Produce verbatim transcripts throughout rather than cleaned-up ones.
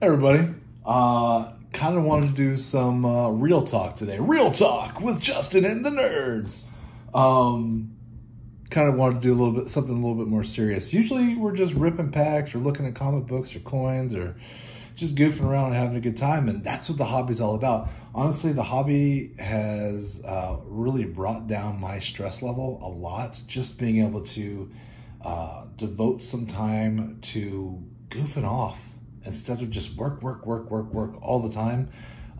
Hey everybody, uh, kind of wanted to do some uh, real talk today. Real talk with Justin and the nerds. Um, kind of wanted to do a little bit, something a little bit more serious. Usually we're just ripping packs or looking at comic books or coins or just goofing around and having a good time. And that's what the hobby's all about. Honestly, the hobby has uh, really brought down my stress level a lot. Just being able to uh, devote some time to goofing off. Instead of just work, work, work, work, work all the time,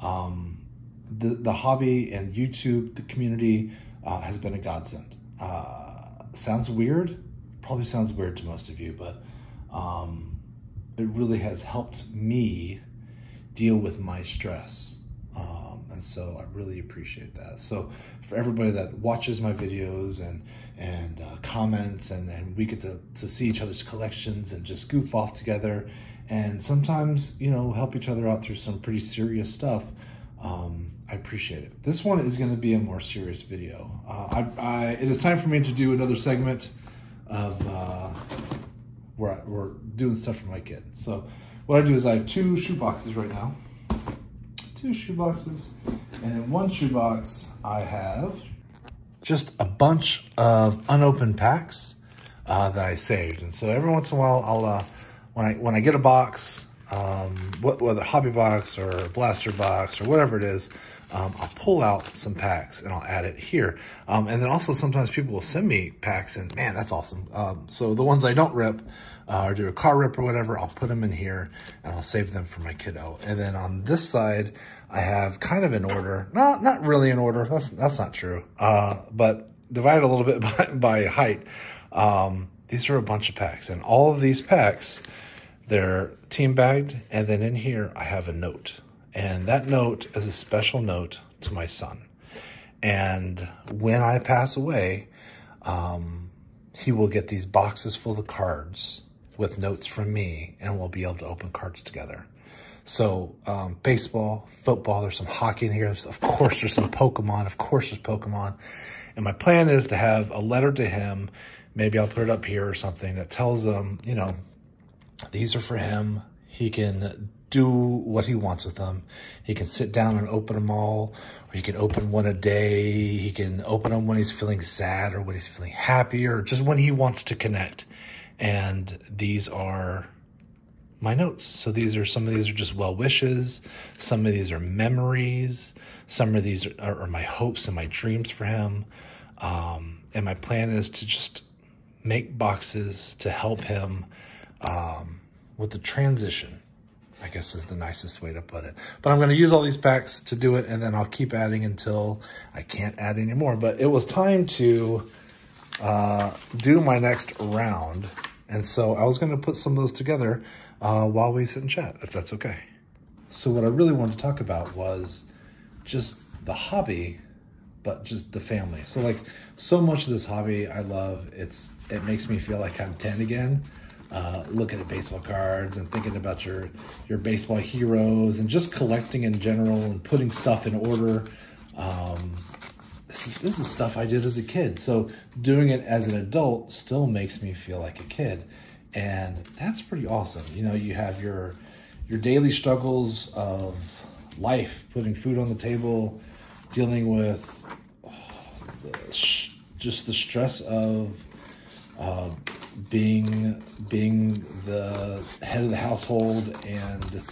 um, the, the hobby and YouTube, the community uh, has been a godsend. Uh, sounds weird, probably sounds weird to most of you, but um, it really has helped me deal with my stress. Um, and so I really appreciate that. So for everybody that watches my videos and, and uh, comments and, and we get to, to see each other's collections and just goof off together. And sometimes, you know, help each other out through some pretty serious stuff. Um, I appreciate it. This one is going to be a more serious video. Uh, I, I, it is time for me to do another segment of uh, where I, we're doing stuff for my kid. So what I do is I have two shoe boxes right now. Two shoe boxes. And in one shoe box, I have just a bunch of unopened packs uh, that I saved. And so every once in a while, I'll... Uh, When I, when I get a box, um, whether a hobby box or a blaster box or whatever it is, um, I'll pull out some packs and I'll add it here. Um, and then also sometimes people will send me packs and man, that's awesome. Um, so the ones I don't rip uh, or do a car rip or whatever, I'll put them in here and I'll save them for my kiddo. And then on this side, I have kind of in order, not, not really in order. That's, that's not true. Uh, but divided a little bit by, by height. Um, these are a bunch of packs and all of these packs, they're team bagged. And then in here, I have a note. And that note is a special note to my son. And when I pass away, um, he will get these boxes full of cards with notes from me. And we'll be able to open cards together. So um, baseball, football, there's some hockey in here. Of course, there's some Pokemon. Of course, there's Pokemon. And my plan is to have a letter to him. Maybe I'll put it up here or something that tells him, you know, these are for him. He can do what he wants with them. He can sit down and open them all, or he can open one a day. He can open them when he's feeling sad or when he's feeling happy or just when he wants to connect. And these are my notes. So these are, some of these are just well wishes. Some of these are memories. Some of these are, are my hopes and my dreams for him. Um, and my plan is to just make boxes to help him Um, with the transition, I guess is the nicest way to put it. But I'm going to use all these packs to do it, and then I'll keep adding until I can't add anymore. But it was time to uh, do my next round, and so I was going to put some of those together uh, while we sit and chat, if that's okay. So what I really wanted to talk about was just the hobby, but just the family. So like so much of this hobby I love, it's it makes me feel like I'm ten again. Uh, looking at baseball cards and thinking about your, your baseball heroes and just collecting in general and putting stuff in order. Um, this is, this is stuff I did as a kid. So doing it as an adult still makes me feel like a kid. And that's pretty awesome. You know, you have your, your daily struggles of life, putting food on the table, dealing with oh, the just the stress of, uh, being being the head of the household and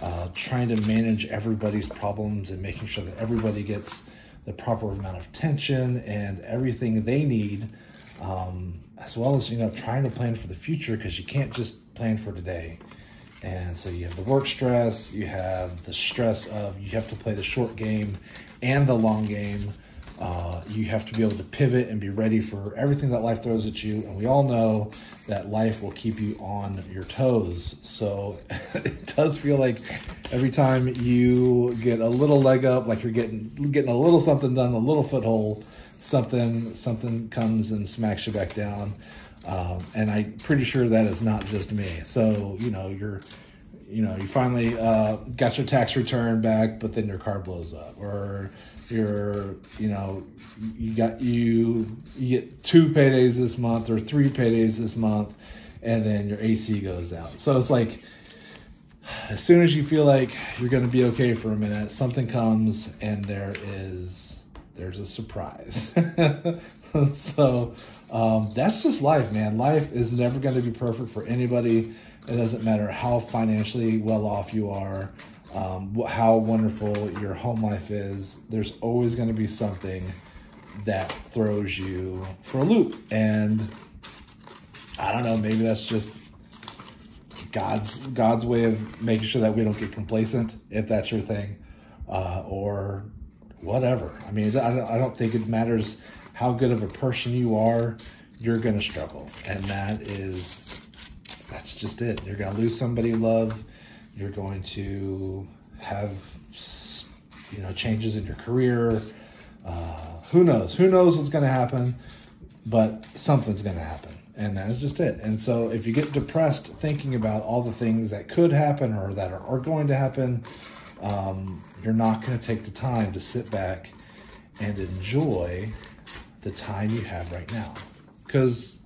uh, trying to manage everybody's problems and making sure that everybody gets the proper amount of attention and everything they need, um, as well as, you know, trying to plan for the future because you can't just plan for today. And so you have the work stress, you have the stress of you have to play the short game and the long game. Uh, you have to be able to pivot and be ready for everything that life throws at you. And we all know that life will keep you on your toes. So it does feel like every time you get a little leg up, like you're getting getting a little something done, a little foothold, something, something comes and smacks you back down. Um, and I'm pretty sure that is not just me. So, you know, you're... You know, you finally uh, got your tax return back, but then your car blows up, or you're, you know, you got you, you get two paydays this month or three paydays this month, and then your A C goes out. So it's like as soon as you feel like you're going to be okay for a minute, something comes and there is, there's a surprise. So um, that's just life, man. Life is never going to be perfect for anybody. It doesn't matter how financially well off you are, um, how wonderful your home life is. There's always going to be something that throws you for a loop. And I don't know, maybe that's just God's God's way of making sure that we don't get complacent, if that's your thing, uh, or whatever. I mean, I don't, I don't think it matters how good of a person you are. You're going to struggle. And that is... that's just it. You're going to lose somebody you love. You're going to have, you know, changes in your career. Uh, who knows? Who knows what's going to happen? But something's going to happen. And that is just it. And so if you get depressed thinking about all the things that could happen or that are, are going to happen, um, you're not going to take the time to sit back and enjoy the time you have right now. Because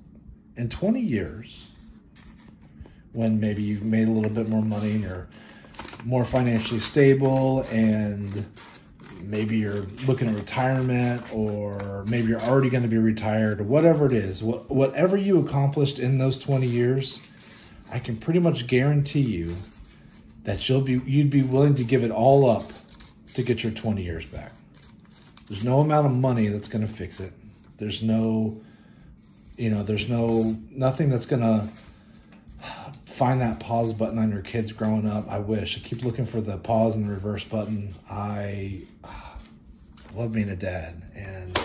in twenty years... when maybe you've made a little bit more money and you're more financially stable and maybe you're looking at retirement, or maybe you're already going to be retired, or whatever it is, wh whatever you accomplished in those twenty years, I can pretty much guarantee you that you'll be, you'd be willing to give it all up to get your twenty years back. There's no amount of money that's going to fix it. There's no, you know, there's no, nothing that's going to find that pause button on your kids growing up. I wish. I keep looking for the pause and the reverse button. I uh, love being a dad. And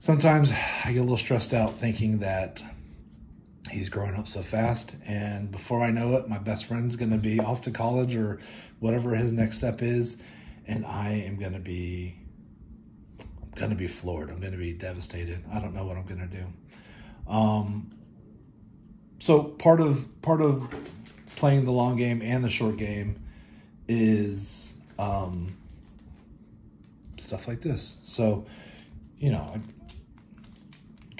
sometimes I get a little stressed out thinking that he's growing up so fast. And before I know it, my best friend's going to be off to college or whatever his next step is. And I am going to be, I'm going to be floored. I'm going to be devastated. I don't know what I'm going to do. Um, So part of part of playing the long game and the short game is um, stuff like this. So, you know, I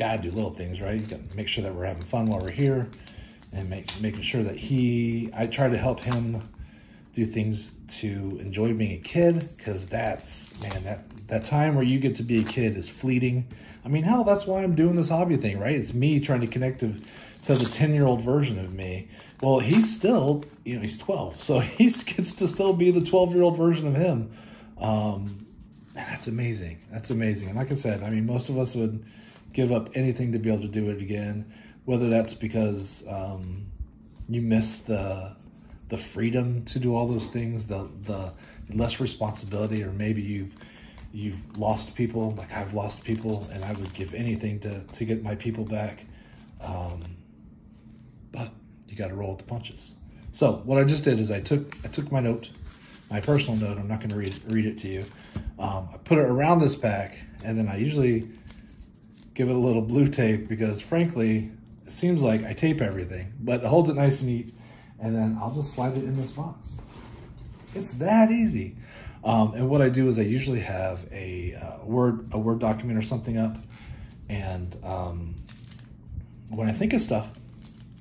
gotta do little things, right? You gotta make sure that we're having fun while we're here, and make, making sure that he, I try to help him do things to enjoy being a kid, because that's, man, that, that time where you get to be a kid is fleeting. I mean, hell, that's why I'm doing this hobby thing, right? It's me trying to connect to... to the ten-year-old version of me. Well, he's still, you know, he's twelve. So he gets to still be the twelve-year-old version of him. Um, and that's amazing. That's amazing. And like I said, I mean, most of us would give up anything to be able to do it again, whether that's because um, you miss the the freedom to do all those things, the the less responsibility, or maybe you've, you've lost people, like I've lost people, and I would give anything to, to get my people back. Um, But you got to roll with the punches. So what I just did is I took I took my note, my personal note. I'm not going to read read it to you. Um, I put it around this pack, and then I usually give it a little blue tape because, frankly, it seems like I tape everything. But it holds it nice and neat, and then I'll just slide it in this box. It's that easy. Um, and what I do is I usually have a uh, word a Word document or something up, and um, when I think of stuff,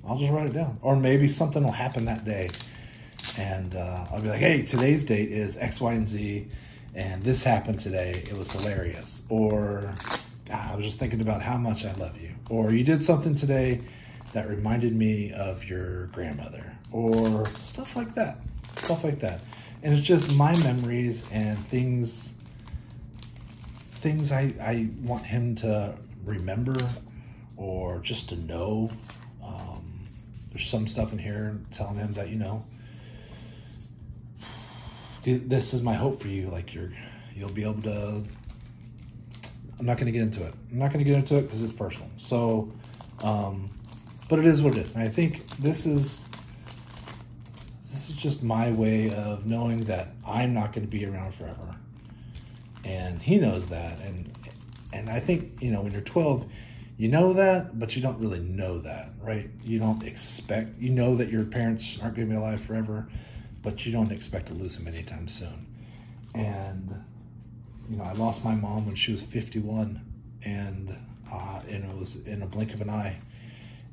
I'll just write it down. Or maybe something will happen that day. And uh, I'll be like, hey, today's date is X, Y, and Z. And this happened today. It was hilarious. Or, God, I was just thinking about how much I love you. Or you did something today that reminded me of your grandmother. Or stuff like that. Stuff like that. And it's just my memories and things, things I, I want him to remember or just to know. Um, There's some stuff in here telling him that, you know, this is my hope for you. Like you're, you'll be able to, I'm not going to get into it. I'm not going to get into it because it's personal. So, um, but it is what it is. And I think this is, this is just my way of knowing that I'm not going to be around forever. And he knows that. And, and I think, you know, when you're twelve, you know that, but you don't really know that, right? You don't expect, you know that your parents aren't going to be alive forever, but you don't expect to lose them anytime soon. And, you know, I lost my mom when she was fifty-one, and, uh, and it was in a blink of an eye.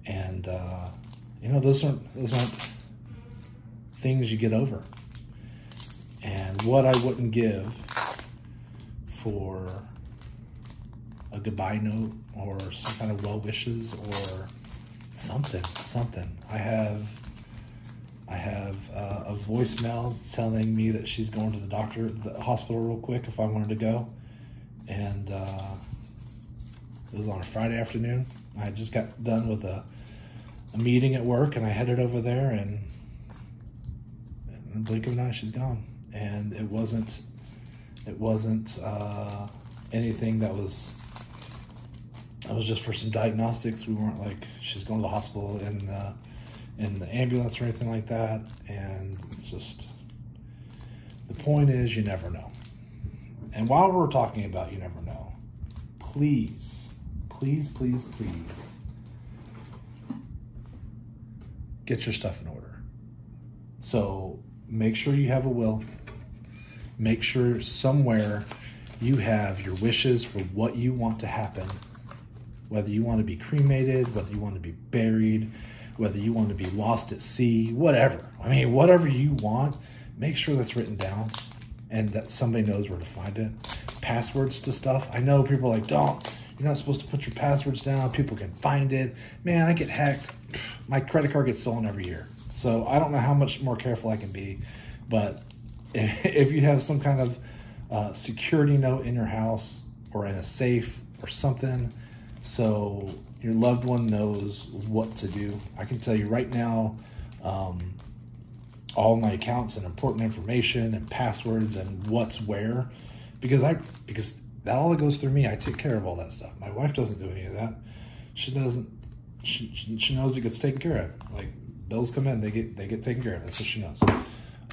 And, uh, you know, those aren't, those aren't, things you get over. And what I wouldn't give for a goodbye note or some kind of well wishes or something, something. I have, I have uh, a voicemail telling me that she's going to the doctor, the hospital real quick if I wanted to go. And uh, it was on a Friday afternoon. I had just got done with a, a meeting at work, and I headed over there, and in the blink of an eye, she's gone. And it wasn't, it wasn't uh, anything that was, it was just for some diagnostics. We weren't like, she's going to the hospital in the, in the ambulance or anything like that. And it's just, the point is, you never know. And while we're talking about you never know, please, please, please, please, get your stuff in order. So make sure you have a will. Make sure somewhere you have your wishes for what you want to happen, whether you want to be cremated, whether you want to be buried, whether you want to be lost at sea, whatever. I mean, whatever you want, make sure that's written down and that somebody knows where to find it. Passwords to stuff. I know people are like, don't, you're not supposed to put your passwords down. People can find it. Man, I get hacked. My credit card gets stolen every year. So I don't know how much more careful I can be, but if you have some kind of uh, security note in your house or in a safe or something, so your loved one knows what to do. I can tell you right now, um, all my accounts and important information and passwords and what's where, because I because that all that goes through me. I take care of all that stuff. My wife doesn't do any of that. She doesn't. She she knows it gets taken care of. Like, bills come in, they get they get taken care of. That's what she knows.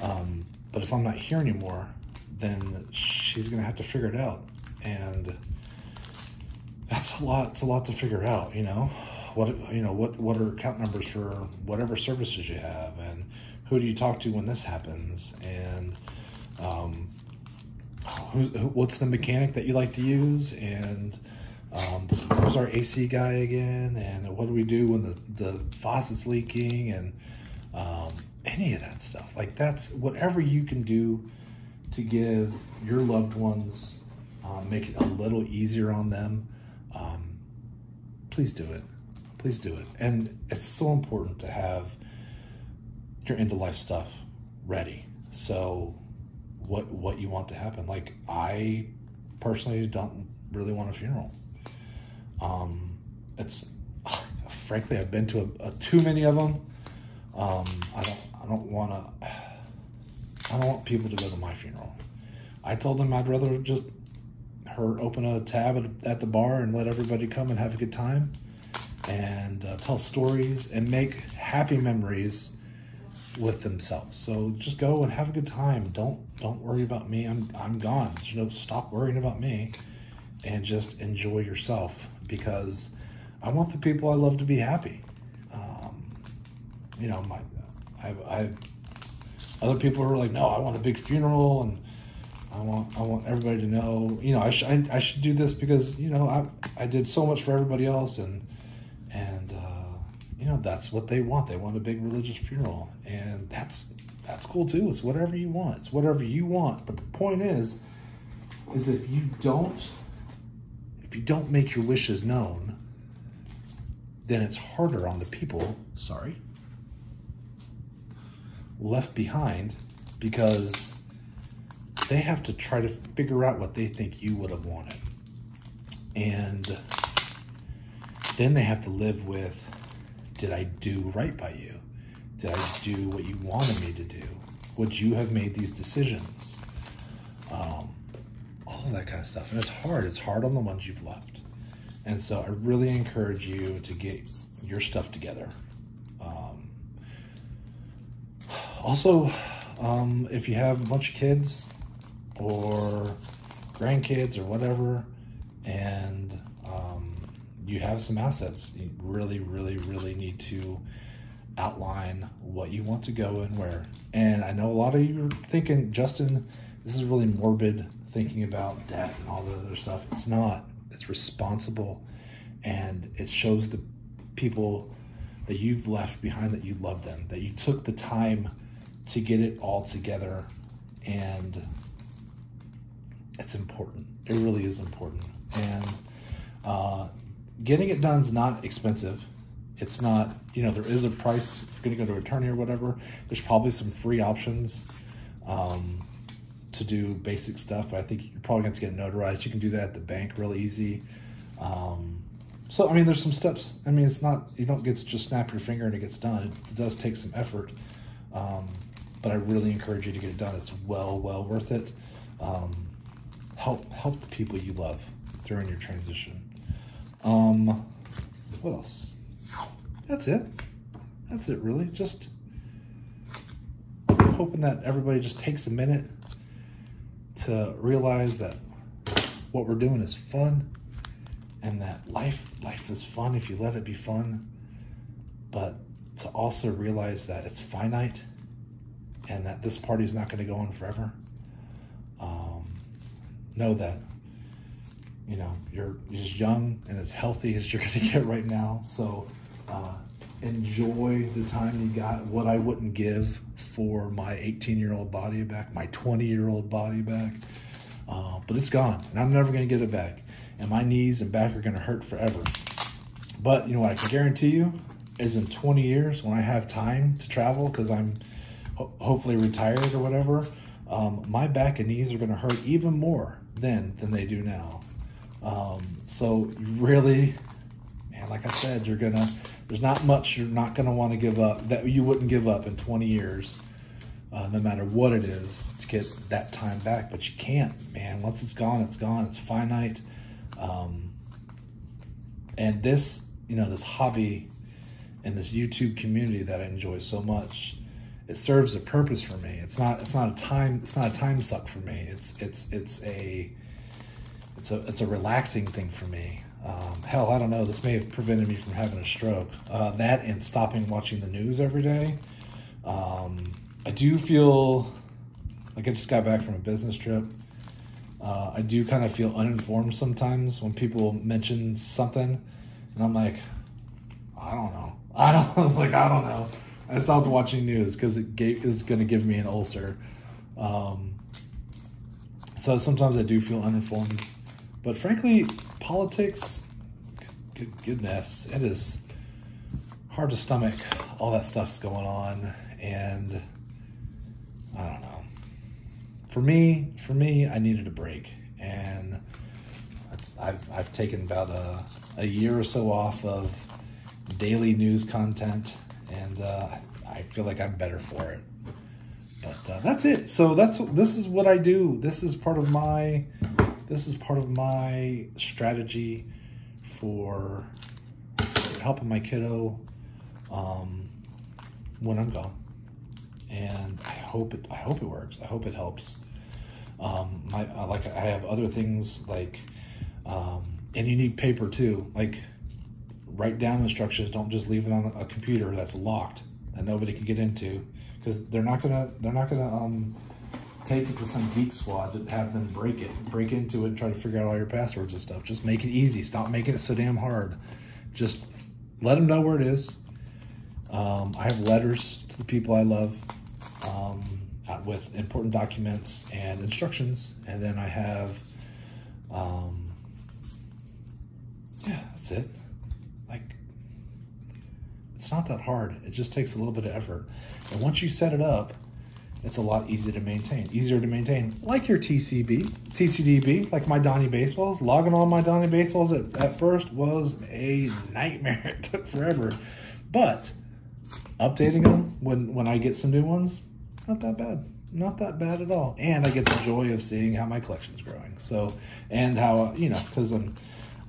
Um, but if I'm not here anymore, then she's gonna have to figure it out, and that's a lot. It's a lot to figure out. You know, what you know what what are account numbers for whatever services you have, and who do you talk to when this happens, and um, who, who, what's the mechanic that you like to use, and Um, who's our A C guy again, and what do we do when the, the faucet's leaking, and um, any of that stuff. Like, that's whatever you can do to give your loved ones, uh, make it a little easier on them. Um, please do it. Please do it. And it's so important to have your end of life stuff ready. So what, what you want to happen. Like, I personally don't really want a funeral. Um, it's frankly, I've been to a, a, too many of them. Um, I don't, I don't want to, I don't want people to go to my funeral. I told them I'd rather just her open a tab at, at the bar and let everybody come and have a good time and uh, tell stories and make happy memories with themselves. So just go and have a good time. Don't, don't worry about me. I'm, I'm gone. You know, stop worrying about me and just enjoy yourself, because I want the people I love to be happy. Um, you know, my, I, I, other people who are like, no, I want a big funeral, and I want, I want everybody to know, you know, I, sh I, I should do this because, you know, I, I did so much for everybody else, and, and, uh, you know, that's what they want. They want a big religious funeral, and that's, that's cool too. It's whatever you want. It's whatever you want. But the point is, is if you don't, you don't make your wishes known, then it's harder on the people, sorry, left behind, because they have to try to figure out what they think you would have wanted. And then they have to live with, did I do right by you? Did I do what you wanted me to do? Would you have made these decisions? Um, that kind of stuff. And it's hard. It's hard on the ones you've left. And so I really encourage you to get your stuff together. Um, also, um, if you have a bunch of kids or grandkids or whatever, and um, you have some assets, you really, really, really need to outline what you want to go and where. And I know a lot of you are thinking, Justin, this is really morbid, thinking about debt and all the other stuff. It's not. It's responsible, and it shows the people that you've left behind that you love them, that you took the time to get it all together, and it's important. It really is important. And uh, getting it done is not expensive. It's not, you know, there is a price if you're going to go to an attorney or whatever. There's probably some free options um, to do basic stuff, but I think you're probably going to have to get notarized. You can do that at the bank really easy. Um, so, I mean, there's some steps. I mean, it's not, you don't get to just snap your finger and it gets done. It does take some effort, um, but I really encourage you to get it done. It's well, well worth it. Um, help, help the people you love during your transition. Um, what else? That's it. That's it, really. Just hoping that everybody just takes a minute to realize that what we're doing is fun, and that life life is fun if you let it be fun, but to also realize that it's finite and that this party is not going to go on forever. Um, know that, you know, you're as young and as healthy as you're going to get right now, so... Uh, enjoy the time you got. What I wouldn't give for my eighteen year old body back, my twenty year old body back, uh, but it's gone and I'm never going to get it back, and my knees and back are going to hurt forever. But you know what I can guarantee you is in twenty years, when I have time to travel, because I'm ho hopefully retired or whatever, um, my back and knees are going to hurt even more then than they do now. Um, so really, man, like I said, you're gonna there's not much you're not going to want to give up, that you wouldn't give up in twenty years, uh, no matter what it is, to get that time back. But you can't, man. Once it's gone, it's gone. It's finite. Um, and this, you know, this hobby and this YouTube community that I enjoy so much, it serves a purpose for me. It's not, it's not a time, it's not a time suck for me. It's, it's, it's a, it's a, it's a relaxing thing for me. Um, hell, I don't know. This may have prevented me from having a stroke. Uh, that and stopping watching the news every day. Um, I do feel like I just got back from a business trip. Uh, I do kind of feel uninformed sometimes when people mention something, and I'm like, I don't know. I don't. I was like, I don't know. I stopped watching news because it gave, is going to give me an ulcer. Um, so sometimes I do feel uninformed, but frankly. Politics, good goodness, it is hard to stomach all that stuff's going on, and I don't know. For me, for me, I needed a break, and that's, I've I've taken about a a year or so off of daily news content, and uh, I feel like I'm better for it. But uh, that's it. So that's this is what I do. This is part of my. This is part of my strategy for helping my kiddo um, when I'm gone, and I hope it. I hope it works. I hope it helps. Um, my like I have other things like, um, and you need paper too. Like, write down instructions. Don't just leave it on a computer that's locked that nobody can get into, because they're not gonna. They're not gonna. Um, Take it to some geek squad to have them break it, break into it, and try to figure out all your passwords and stuff. Just make it easy. Stop making it so damn hard. Just let them know where it is. Um, I have letters to the people I love um, with important documents and instructions, and then I have, um, yeah, that's it. Like, it's not that hard. It just takes a little bit of effort, and once you set it up. It's a lot easier to maintain, easier to maintain, like your T C B, T C D B, like my Donnie Baseballs. Logging on my Donnie Baseballs at, at first was a nightmare. It took forever. But updating them when, when I get some new ones, not that bad. Not that bad at all. And I get the joy of seeing how my collection's growing. So, and how, you know, because I'm,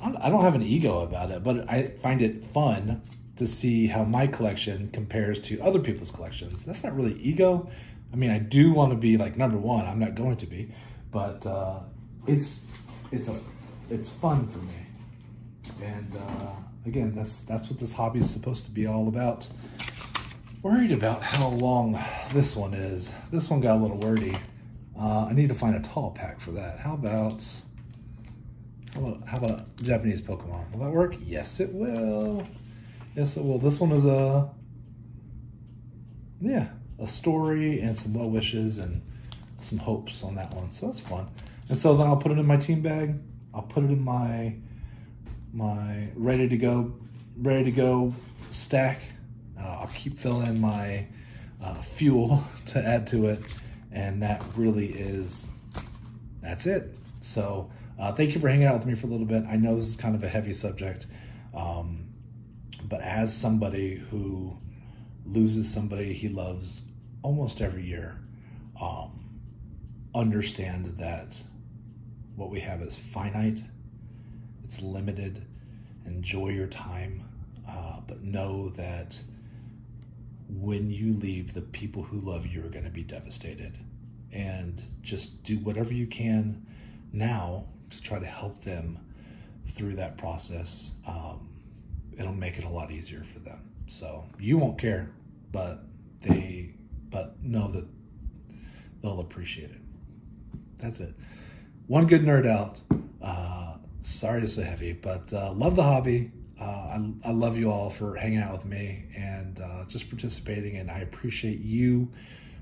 I'm, I don't have an ego about it, but I find it fun to see how my collection compares to other people's collections. That's not really ego. I mean, I do want to be like number one. I'm not going to be, but uh, it's it's a it's fun for me. And uh, again, that's that's what this hobby is supposed to be all about. Worried about how long this one is. This one got a little wordy. Uh, I need to find a tall pack for that. How about how about, how about Japanese Pokemon? Will that work? Yes, it will. Yes, it will. This one is a yeah. a story and some well wishes and some hopes on that one. So that's fun. And so then I'll put it in my team bag. I'll put it in my my ready to go ready to go stack. Uh, I'll keep filling my uh, fuel to add to it, and that really is that's it. So uh, thank you for hanging out with me for a little bit. I know this is kind of a heavy subject, um, but as somebody who loses somebody he loves almost every year, um, understand that what we have is finite. It's limited. Enjoy your time, uh, but know that when you leave, the people who love you are going to be devastated. And just do whatever you can now to try to help them through that process. Um, it'll make it a lot easier for them. So you won't care, but they, but know that they'll appreciate it. That's it. One good nerd out. Uh, sorry it's so heavy, but uh, love the hobby. Uh, I, I love you all for hanging out with me and uh, just participating, and I appreciate you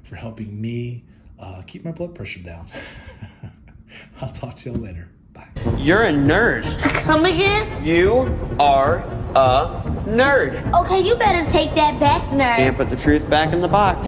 for helping me uh, keep my blood pressure down. I'll talk to y'all later. Bye. You're a nerd. Come again? You are a nerd. Okay, you better take that back, nerd. Can't put the truth back in the box.